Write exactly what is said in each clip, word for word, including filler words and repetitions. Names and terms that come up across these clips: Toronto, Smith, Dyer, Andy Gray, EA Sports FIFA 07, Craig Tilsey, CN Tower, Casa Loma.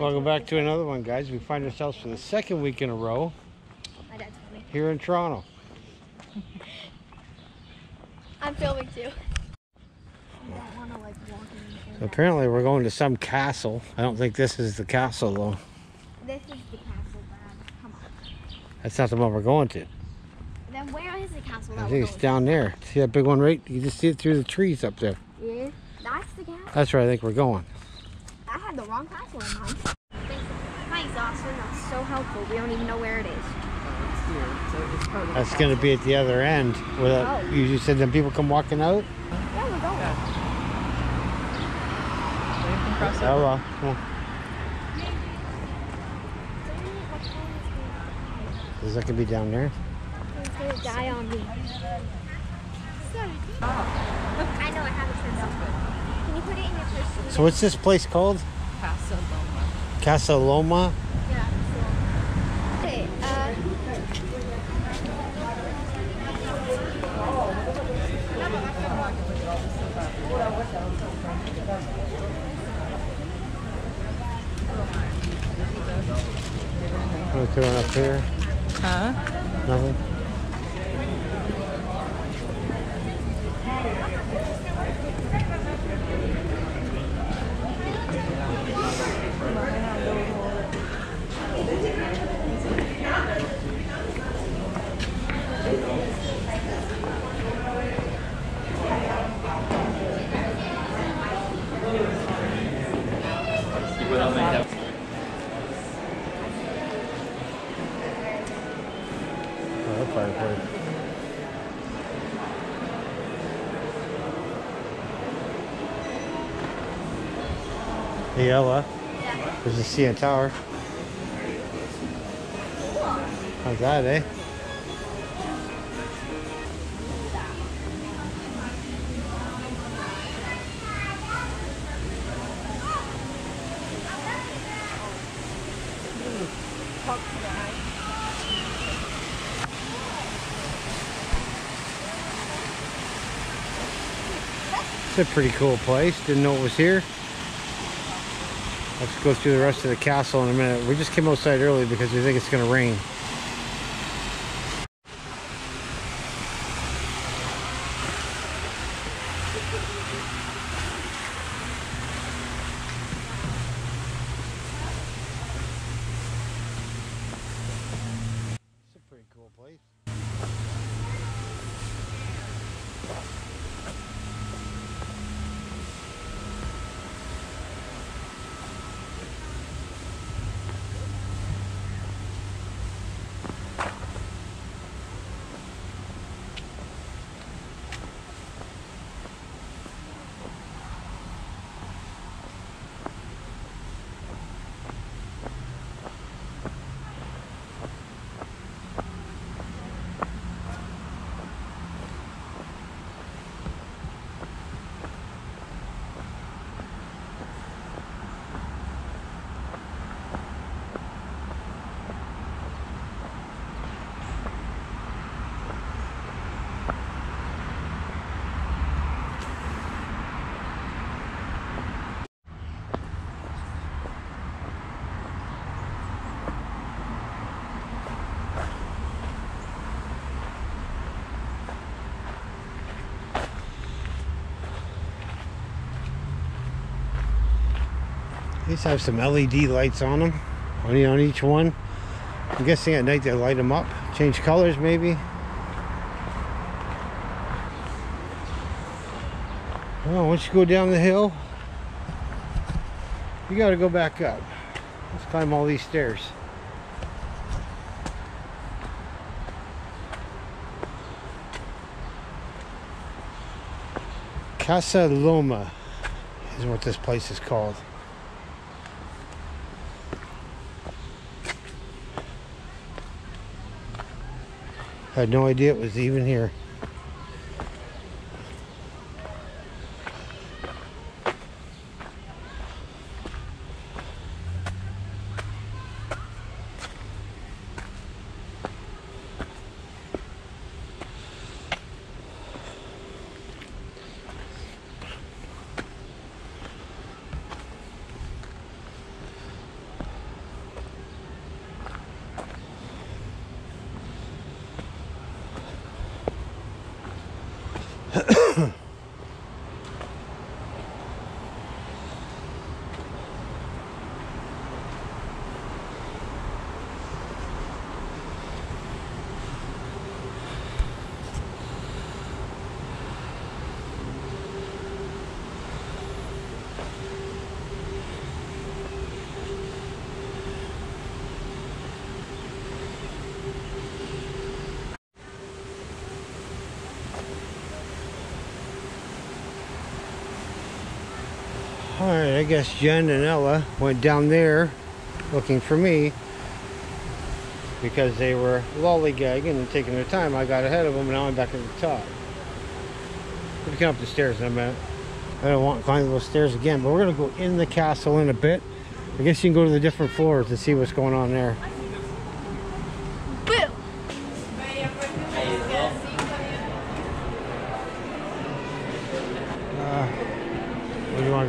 Welcome back to another one, guys. We find ourselves for the second week in a row here in Toronto. I'm filming too. So apparently we're going to some castle. I don't think this is the castle though. This is the castle, but come on. That's not the one we're going to. Then where is the castle? I think it's down there. See that big one right? You just see it through the trees up there. Yeah, that's the castle. That's where I think we're going. I had the wrong castle in mind. My exhaust window is so helpful. We don't even know where it is. That's going to be at the other end. Without, oh. You just said then people come walking out? Yeah, we're going. Yeah. So oh, well. Yeah. Is that going to be down there? It's going to die on me. Sorry. I know I have it turned off. Can you put it in your purse? So what's this place called? Casa Loma. Casa Loma? Yeah. What's going up here? Huh? Nothing? Hey Ella, yeah. There's the C N Tower. How's that, eh? It's a pretty cool place. Didn't know it was here. Let's go through the rest of the castle in a minute. We just came outside early because we think it's going to rain. It's a pretty cool place. These have some L E D lights on them, on each one. I'm guessing at night they light them up, change colors maybe. Well, once you go down the hill, you gotta go back up. Let's climb all these stairs. Casa Loma is what this place is called. I had no idea it was even here. All right, I guess Jen and Ella went down there looking for me because they were lollygagging and taking their time. I got ahead of them, and now I'm back at the top. We come up the stairs in a minute. I don't want to climb those stairs again, but we're going to go in the castle in a bit. I guess you can go to the different floors and see what's going on there.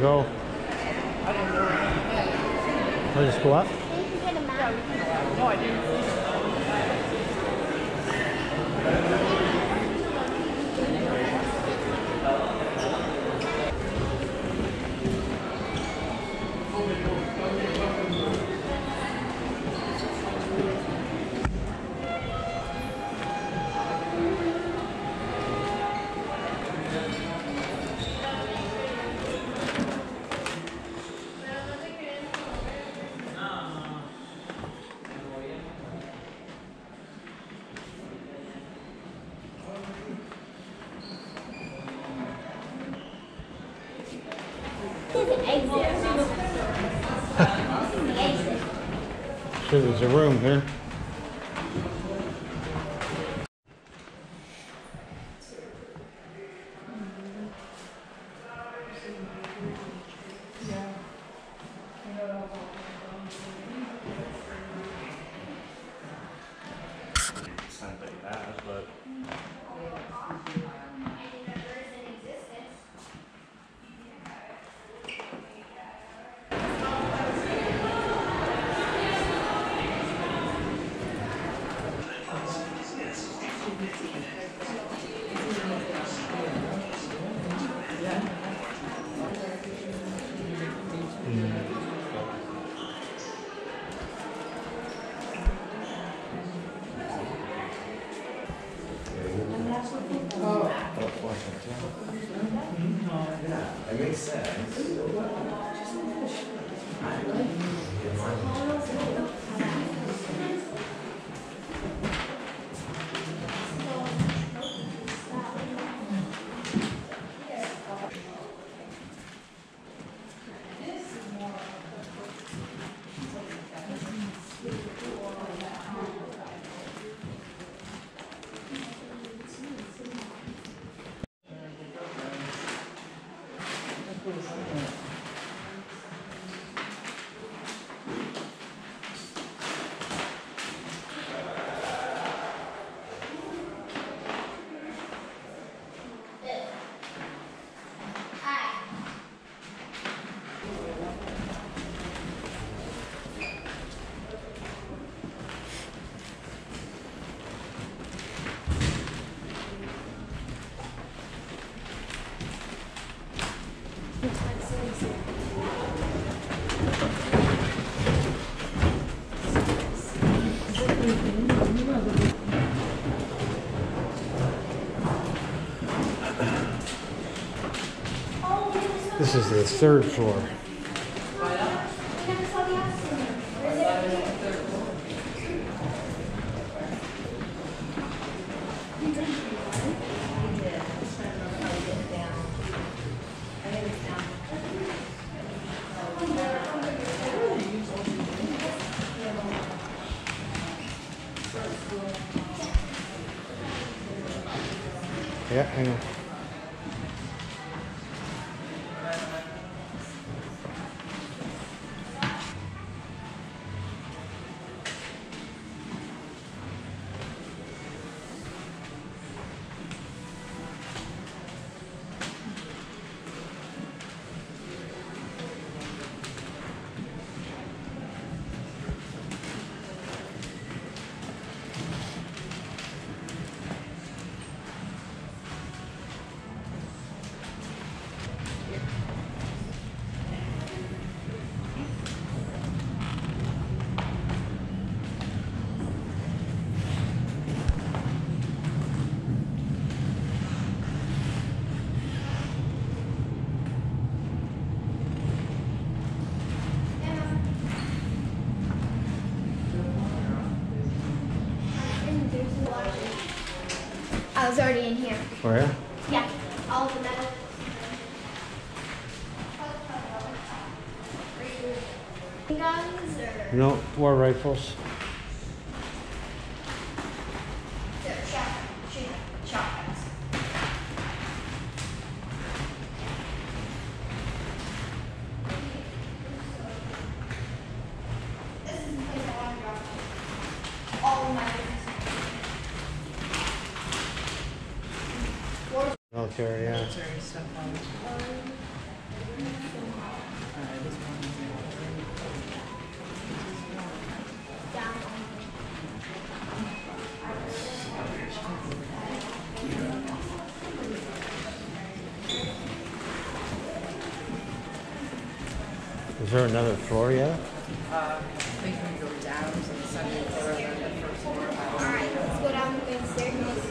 Go. I don't know. I'll just go up. No idea. Sure, there's a room here. It makes sense. This is the third floor. Yeah, hang on. I was already in here. Oh yeah? Yeah, all the metal. No, more rifles. Military, yeah. Military stuff on it. Is there another floor yet? Uh, I think we go down to the second floor and then the first floor. All right, let's go down the big staircase.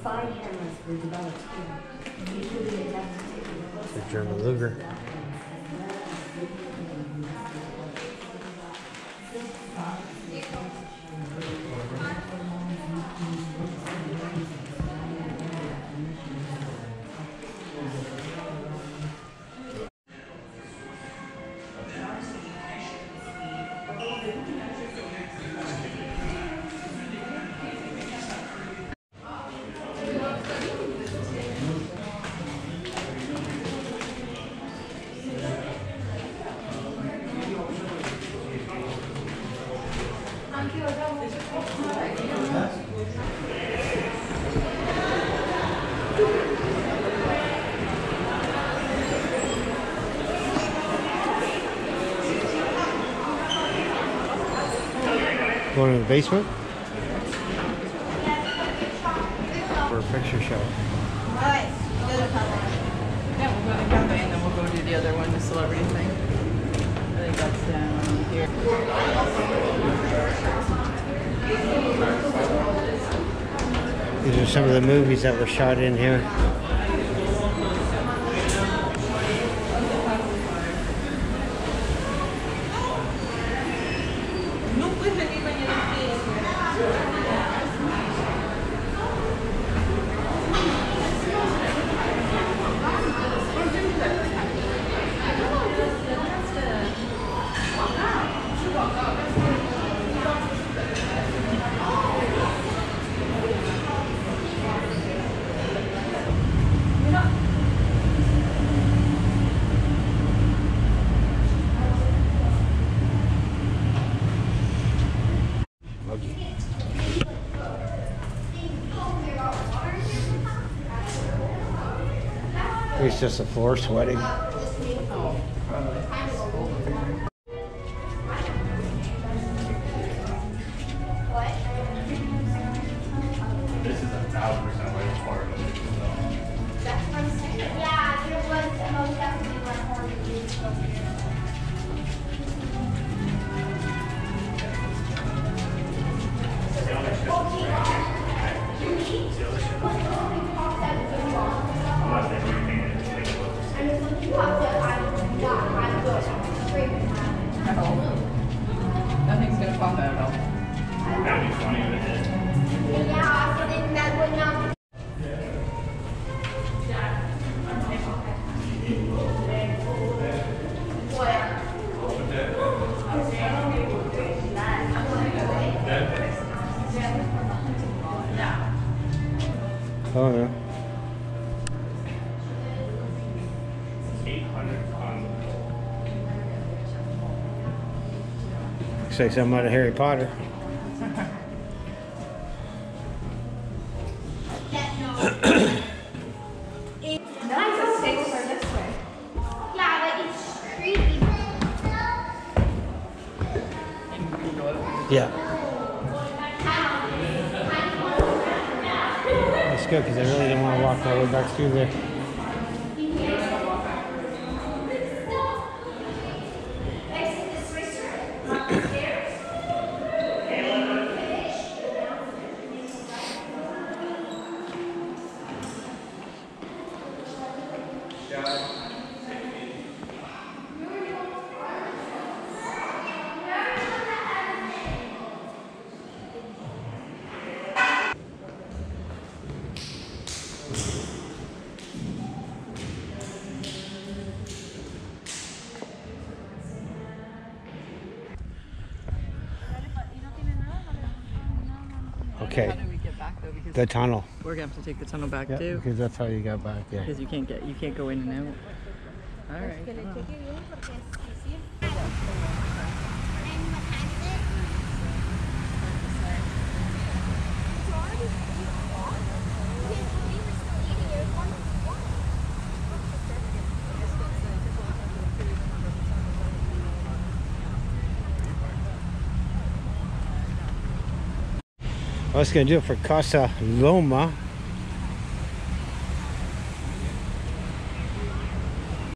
Spy cameras were developed here, usually adapted to the German Luger. Going to the basement for a picture show. All right, yeah, we'll go to cafe and then we'll go do the other one, the celebrity thing. I think that's down here. These are some of the movies that were shot in here. It's just a floor sweating. This is a thousand percent way part of it. That's what I'm saying. Yeah, there was a most definitely one more. I at all. Nothing's gonna pop out at all. That'd be funny if it did. Yeah, so then that would not be. Oh, yeah. Looks like something out of Harry Potter. Yeah. That's good because I really didn't want to walk all the way back through there. Okay. How do we get back though? Because the tunnel. We're gonna have to take the tunnel back yeah, too. Because that's how you got back. Yeah. Because you can't get, you can't go in and out. All right. Well, that's going to do it for Casa Loma.